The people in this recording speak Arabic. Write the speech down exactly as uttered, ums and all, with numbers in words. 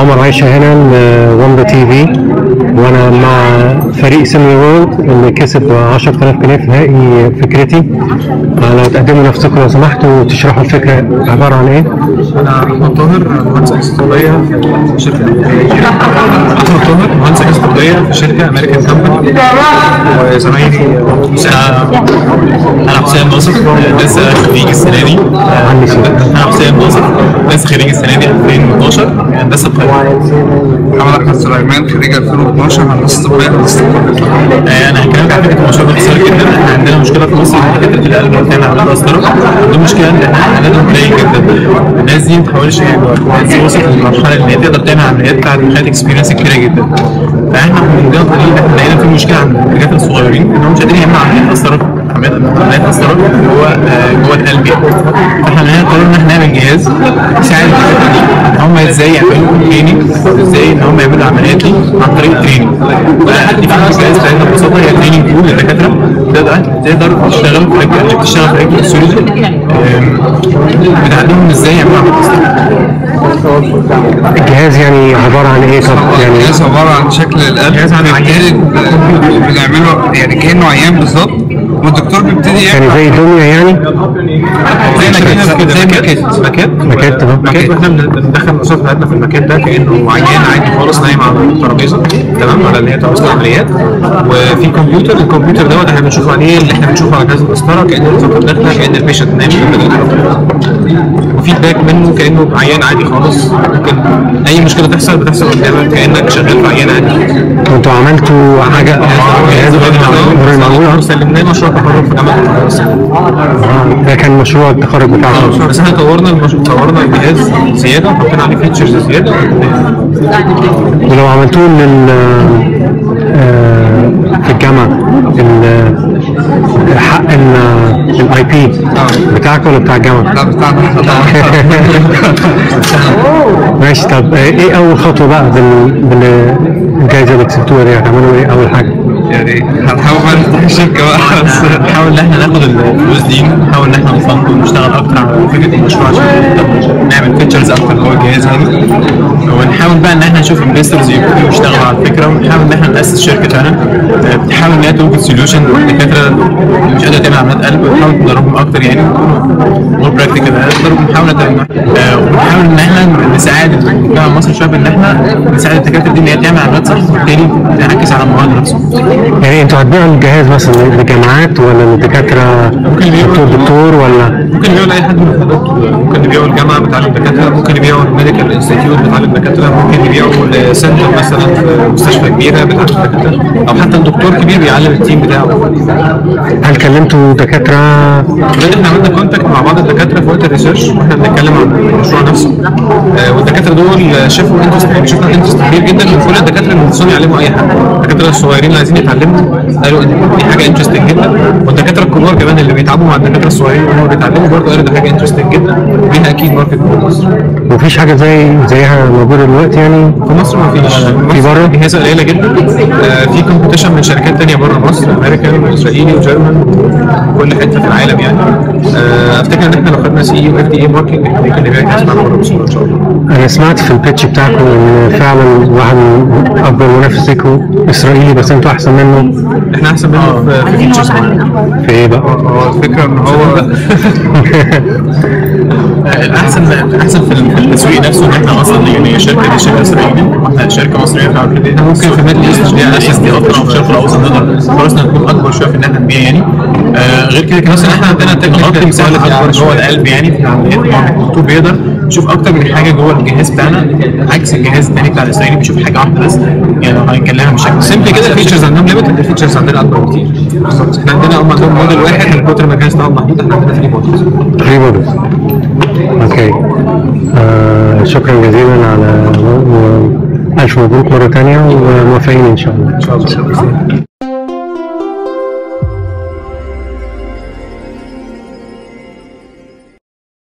عمر عيشة هنان، وامدا تي في، وانا مع فريق سيمي وورد اللي كسب عشرة آلاف جنيه في نهائي فكرتي. لو تقدموا نفسكم لو سمحتوا وتشرحوا الفكره عباره عن ايه؟ انا احمد طاهر، مهندس احصائيه في شركه احمد طاهر مهندس احصائيه في شركه امريكان كامباني، وزمايلي انا حسام ناصر لسه خريج السنه دي انا حسام ناصر لسه خريج السنه دي ألفين واتناشر هندسه القاهره. محمد احمد سليمان خريج ألفين واتناشر هندسه طبيه هندسه القاهره. انا هكلمك عن فكره المشروع باختصار جدا. احنا عندنا مشكله في مصر في فكره القلب والتعب على الاسطره، دي مشكله ان احنا عددهم قليل جدا. الناس دي ما بتحاولش، الناس دي وصلت للمرحله ان هي تقدر تعمل عمليات بعد ما خدت اكسبيرينس كبيره جدا. فاحنا عندنا طريقه احنا لقينا في مشكله عند الرجاله الصغيرين انهم مش قادرين يعملوا عمليات اسطره عمليات أسرار جوه جوه القلب يعني. فاحنا هنا قررنا ان احنا نعمل جهاز يساعد ان هم ازاي يعملوا تريننج، ازاي ان هم يعملوا العمليات دي عن طريق التريننج. فدي فكره الجهاز بتاعتنا ببساطه، هي تريننج بول للدكاتره تقدر تشتغل في رجل تشتغل في رجل السيرجن بتعلمهم ازاي يعملوا الجهاز. يعني عباره عن ايه؟ يعني الجهاز عباره عن شكل القلب، بنعمله يعني كانه عيان بالظبط، والدكتور بيبتدي يعني زي دميه يعني زي ماكيت ماكيت ماكيت ماكيت واحنا بندخل القصاص بتاعتنا في الماكيت ده كانه عيان عادي خالص نايم على الترابيزه، تمام، على اللي هي ترابيزه العمليات. وفي كمبيوتر، الكمبيوتر دوت احنا بنشوف عليه اللي احنا بنشوفه على جهاز القسطره كانه الدكتور داخله كان البيشنت نايم، وفي باك منه كانه عيان عادي خالص. ممكن اي مشكله تحصل بتحصل قدامك كانك شغال في عيان عادي. انتوا عملتوا حاجه جهاز غير سلمناه مشروع تخرج في جامعه القاهره. ده كان مشروع التخرج بتاعنا، بس احنا طورنا المشروع، طورنا الجهاز زياده وحطينا عليه فيتشرز زياده. ولو عملتوه لل في الجامعه الحق الاي بي بتاعك ولا بتاع الجامعه؟ لا بتاعنا. ماشي. طب ايه اول خطوه بقى بالجائزه اللي كسبتوها دي؟ هتعملوا ايه اول حاجه؟ يعني هنحاول بقى نفتح الشركه بقى، بس نحاول ان احنا ناخد الفلوس دي، نحاول ان احنا نفند ونشتغل اكتر على فكره المشروع عشان نعمل فيتشرز اكتر جوه الجهاز يعني. ونحاول بقى ان احنا نشوف انفسترز يبقوا يشتغلوا على الفكره، ونحاول ان احنا ناسس شركه تانية بتحاول ان هي توجد سوليوشن للدكاتره اللي مش قادره تعمل عمليات قلب، ونحاول ندربهم اكتر يعني مور براكتيكال اكتر، ونحاول ونحاول ان احنا نساعد المجتمع المصري شويه بان احنا نساعد الدكاتره دي ان هي تعمل عمليات صح، وبالتالي تركز على الموضوع نفسه. يعني انتوا هتبيعوا الجهاز مثلا للجامعات ولا للدكاتره؟ ممكن دكتور دكتور ولا ممكن يبيعوا لاي حد من الدكاتره. ممكن يبيعوا الجامعه بتاع الدكاتره، ممكن يبيعوا الميديكال انستيتيوت بتاع الدكاتره، ممكن يبيعوا لسنتر مثلا في مستشفى كبيره بتاع الدكاتره، او حتى الدكتور كبير بيعلم التيم بتاعه. هل كلمتوا دكاتره؟ احنا عملنا كونتاكت مع بعض الدكاتره في وقت الريسيرش واحنا بنتكلم عن المشروع نفسه، والدكاتره دول شافوا انترست، شفنا انترست كبير جدا من كل الدكاتره اللي نفسهم يعلموا اي حد. الدكاتره الصغيرين عايزين يتعلموا قالوا دي حاجه انترستنج جدا، والدكاتره الكبار كمان اللي بيتعبوا مع الدكاتره الصغيرين وهم بيتعلموا برضه قالوا دي حاجه انترستنج جدا وليها اكيد ماركت في مصر. مفيش حاجه زي زيها موجوده دلوقتي يعني في مصر؟ مفيش. في بره جهازها قليله جدا، في كومبيتيشن من شركات ثانيه بره مصر، امريكان واسرائيلي وجيرمان وكل حته في العالم يعني. افتكر ان احنا لو خدنا سي اي واف دي اي ماركت احنا ممكن نبيع جهاز معانا بره مصر ان شاء الله. انا سمعت في البيتش بتاعكم ان فعلا واحد من اكبر منافسيكم اسرائيلي، بس انتوا احسن منه. احنا احسن منه في فيتشرز. في ايه بقى؟ هو الفكره ان هو الاحسن احسن في التسويق نفسه ان احنا اصلا يعني شركه دي شركه اسرائيليه واحنا شركه مصريه فعلا كده. ممكن في ميدل ايست دي اساس دي اكتر في الشرق الاوسط نقدر فرصنا تكون اكبر شويه في ان احنا نبيع يعني. آه غير كده كمان احنا عندنا تكنيكال مساله اكبر جوه القلب يعني، في عمليات الدكتور بيقدر يشوف اكتر من حاجه جوه الجهاز بتاعنا عكس الجهاز الثاني بتاع الاسرائيلي بيشوف حاجه واحده بس يعني. لو هنتكلمها بشكل سمبل كده الفيتشرز عندهم ليميتد، الفيتشرز عندنا اكبر كتير. بالظبط احنا عندنا هم عندهم موديل واحد من كتر ما الجهاز بتاعهم محدود، احنا عندنا ثلاثة موديلز ثلاثة موديلز. اوكي آه شكرا جزيلا على الف مبروك مره ثانيه، وموافقين ان شاء الله. ان شاء الله.